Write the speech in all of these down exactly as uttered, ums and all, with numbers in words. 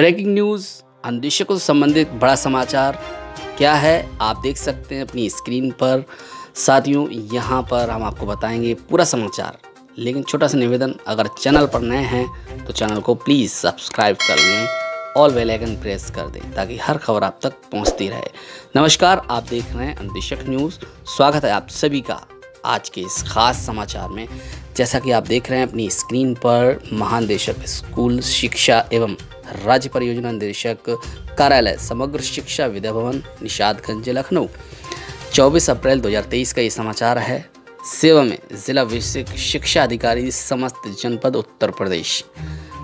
Breaking news अनुदेशकों से संबंधित बड़ा समाचार क्या है आप देख सकते हैं अपनी स्क्रीन पर। साथियों, यहाँ पर हम आपको बताएंगे पूरा समाचार, लेकिन छोटा सा निवेदन, अगर चैनल पर नए हैं तो चैनल को प्लीज़ सब्सक्राइब कर लें, ऑल बेल आइकन प्रेस कर दें ताकि हर खबर आप तक पहुँचती रहे। नमस्कार, आप देख रहे हैं अनुदेशक न्यूज़। स्वागत है आप सभी का आज के इस खास समाचार में। जैसा कि आप देख रहे हैं अपनी स्क्रीन पर, महानिदेशक स्कूल शिक्षा एवं राज्य परियोजना निदेशक कार्यालय समग्र शिक्षा विद्या भवन निषादगंज लखनऊ, चौबीस अप्रैल दो हज़ार तेईस का ये समाचार है। सेवा में जिला विशेष शिक्षा अधिकारी समस्त जनपद उत्तर प्रदेश।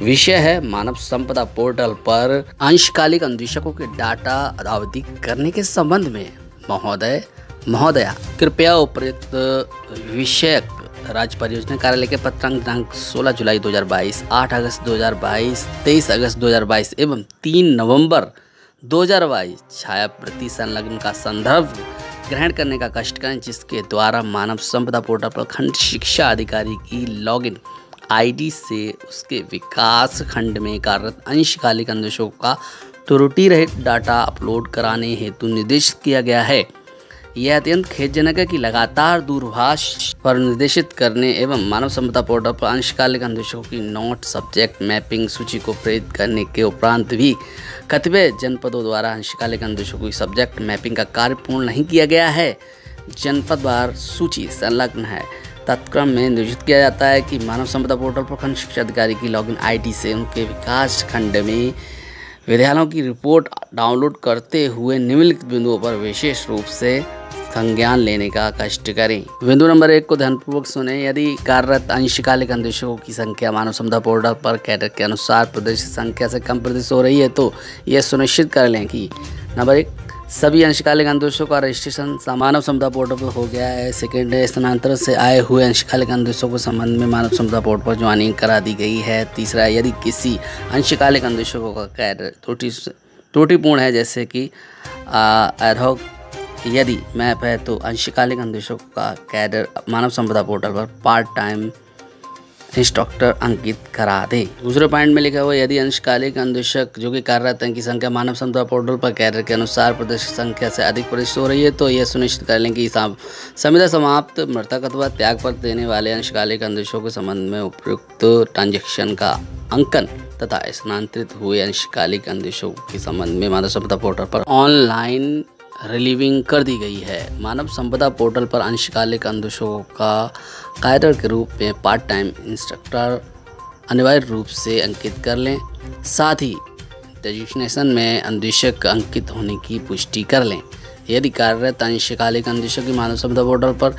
विषय है मानव संपदा पोर्टल पर अंशकालिक अनुदेशकों के डाटा अदावधि करने के संबंध में। महोदय महोदया कृपया उपर्युक्त विषयक राज्य परियोजना कार्यालय के पत्रांक दिनांक सोलह जुलाई दो हज़ार बाईस, आठ अगस्त दो हज़ार बाईस, तेईस अगस्त दो हज़ार बाईस एवं तीन नवंबर दो हज़ार बाईस छायाप्रति संलग्न का संदर्भ ग्रहण करने का कष्ट करें, जिसके द्वारा मानव संपदा पोर्टल पर खंड शिक्षा अधिकारी की लॉगिन आईडी से उसके विकास खंड में कार्यरत अंशकालिक अनुदेशकों का त्रुटि रहित डाटा अपलोड कराने हेतु निर्देशित किया गया है। यह अत्यंत खेदजनक है कि लगातार दूरभाष पर निर्देशित करने एवं मानव संपदा पोर्टल पर अंशकालिक अनुदेशकों की नोट सब्जेक्ट मैपिंग सूची को प्रेरित करने के उपरांत भी कतिपय जनपदों द्वारा अंशकालिक अनुदेशकों की सब्जेक्ट मैपिंग का कार्य पूर्ण नहीं किया गया है। जनपदवार सूची संलग्न है। तत्क्रम में निर्देशित किया जाता है कि मानव संपदा पोर्टल पर खंड शिक्षा अधिकारी की लॉगिन आई डी से उनके विकास खंड में विद्यालयों की रिपोर्ट डाउनलोड करते हुए निम्नलिखित बिंदुओं पर विशेष रूप से संज्ञान लेने का कष्ट करें। बिंदु नंबर एक को ध्यानपूर्वक सुने। यदि कार्यरत अंशकालिक अनुदेशकों की संख्या मानव संपदा पोर्टल पर कैडर के अनुसार प्रदर्शित संख्या से कम प्रदर्शित हो रही है तो यह सुनिश्चित कर लें कि नंबर एक, सभी अंशकालिक अनुदेशकों का रजिस्ट्रेशन मानव संपदा पोर्टल पर हो गया है। सेकेंड, स्थानांतरण से आए हुए अंशकालिक अनुदेशकों के संबंध में मानव संपदा पोर्टल पर ज्वाइनिंग करा दी गई है। तीसरा, यदि किसी अंशकालिक अनुदेशकों का कैडर त्रुटि त्रुटिपूर्ण है, जैसे कि एडहॉक यदि मैप है, तो अंशकालिक अनुदेशकों का कैडर मानव संपदा पोर्टल पर पार्ट टाइम इंस्ट्रक्टर अंकित करा दें। दूसरे पॉइंट में लिखा हुआ, यदि अंशकालिक अनुदेशक जो कि कार्यरत हैं की संख्या मानव संपदा पोर्टल पर कैडर के अनुसार प्रदर्शित संख्या से अधिक प्रदर्शित हो रही है तो यह सुनिश्चित कर लें कि संविदा समाप्त मृतक अथवा त्यागपत्र देने वाले अंशकालिक अनुदेशकों के संबंध में उपयुक्त ट्रांजेक्शन का अंकन तथा स्थानांतरित हुए अंशकालिक अनुदेशकों के संबंध में मानव संपदा पोर्टल पर ऑनलाइन रिलीविंग कर दी गई है। मानव संपदा पोर्टल पर अंशकालिक अनुदेशकों का कैडर के रूप में पार्ट टाइम इंस्ट्रक्टर अनिवार्य रूप से अंकित कर लें। साथ ही डेजिग्नेशन में अनुदेशक अंकित होने की पुष्टि कर लें। यदि कार्यरत अंशकालिक अनुदेशक की मानव संपदा पोर्टल पर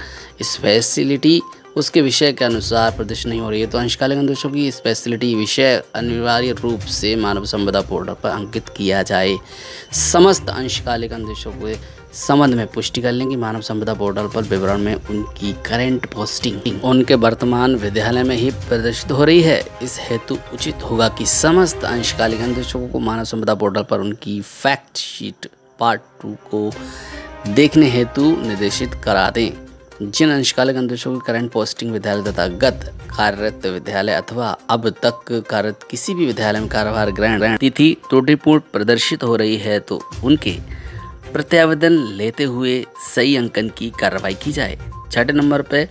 स्पेशलिटी उसके विषय के अनुसार प्रदर्शित नहीं हो रही है तो अंशकालिक अनुदेशकों की स्पेशलिटी विषय अनिवार्य रूप से मानव संपदा पोर्टल पर अंकित किया जाए। समस्त अंशकालिक अनुदेशकों के संबंध में पुष्टि कर लें कि मानव संपदा पोर्टल पर विवरण में उनकी करेंट पोस्टिंग उनके वर्तमान विद्यालय में ही प्रदर्शित हो रही है। इस हेतु उचित होगा कि समस्त अंशकालिक अनुदेशकों को मानव संपदा पोर्टल पर उनकी फैक्ट शीट पार्ट टू को देखने हेतु निर्देशित करा दें। जिन अंशकालिक अनुदेशकों की करंट पोस्टिंग विद्यालय तथा गत कार्यरत विद्यालय अथवा अब तक कार्यरत किसी भी विद्यालय में कार्यभार ग्रहण तिथि त्रुटिपूर्ण प्रदर्शित हो रही है तो उनके प्रत्यावेदन लेते हुए सही अंकन की कार्रवाई की जाए। छठे नंबर पर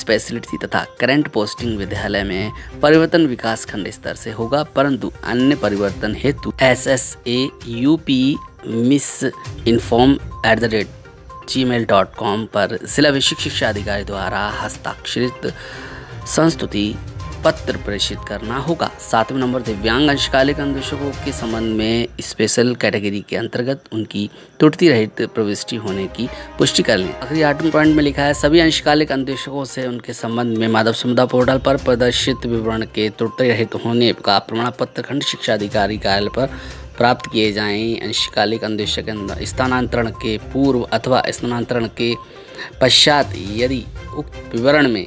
स्पेशलिटी तथा करंट पोस्टिंग विद्यालय में परिवर्तन विकास खंड स्तर से होगा, परंतु अन्य परिवर्तन हेतु S S A U P MIS inform at the rate G mail dot com पर जिला विशेष शिक्षा अधिकारी द्वारा हस्ताक्षरित संस्तुति पत्र प्रेषित करना होगा। सातवें नंबर, दिव्यांग अंशकालिक अनुदेशकों के संबंध में स्पेशल कैटेगरी के अंतर्गत उनकी त्रुटि रहित प्रविष्टि होने की पुष्टि कर लें। आखिरी आठवें पॉइंट में लिखा है, सभी अंशकालिक अनुदेशकों से उनके संबंध में मानव संपदा पोर्टल पर प्रदर्शित विवरण के त्रुटि रहित होने का प्रमाण पत्र खंड शिक्षा अधिकारी कार्यालय पर प्राप्त किए जाएं। अंशकालिक अनुदेशक स्थानांतरण के पूर्व अथवा स्थानांतरण के पश्चात यदि उक्त विवरण में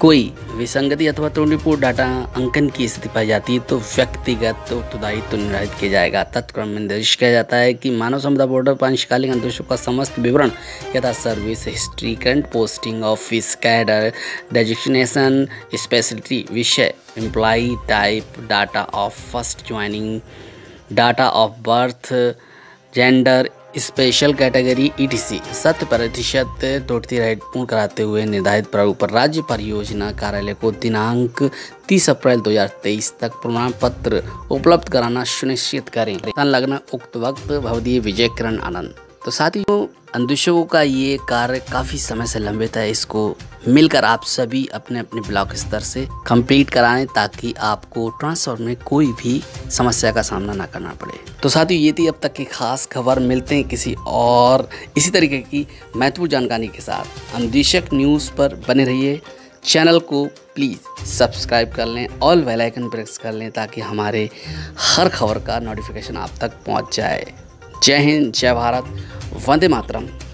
कोई विसंगति अथवा त्रुटिपूर्ण डाटा अंकन की स्थिति पाई जाती है तो व्यक्तिगत उत्तरदायित्व निर्धारित किया जाएगा। तत्क्रम में निर्देश किया जाता है कि मानव संपदा पोर्टल पर अंशकालिक अनुदेशकों का समस्त विवरण यथा service history, current posting, office cadre, designation, speciality, विषय, employee type, data of first joining, data of birth, gender, special category E T C शत प्रतिशत पूर्ण कराते हुए निर्धारित प्रारूप पर राज्य परियोजना कार्यालय को दिनांक तीस अप्रैल दो हज़ार तेईस तक प्रमाण पत्र उपलब्ध कराना सुनिश्चित करें। लगना उक्त वक्त भवदीय विजय किरण आनंद। तो साथियों, अनुदेशकों का ये कार्य काफ़ी समय से लंबित है, इसको मिलकर आप सभी अपने अपने ब्लॉक स्तर से कंप्लीट कराएं ताकि आपको ट्रांसफर में कोई भी समस्या का सामना ना करना पड़े। तो साथियों, ये थी अब तक की खास खबर। मिलते हैं किसी और इसी तरीके की महत्वपूर्ण जानकारी के साथ। अनुदेशक न्यूज़ पर बने रहिए। चैनल को प्लीज़ सब्सक्राइब कर लें, ऑल बेल आइकन प्रेस कर लें ताकि हमारे हर खबर का नोटिफिकेशन आप तक पहुँच जाए। जय हिंद, जय भारत, वंदे मातरम।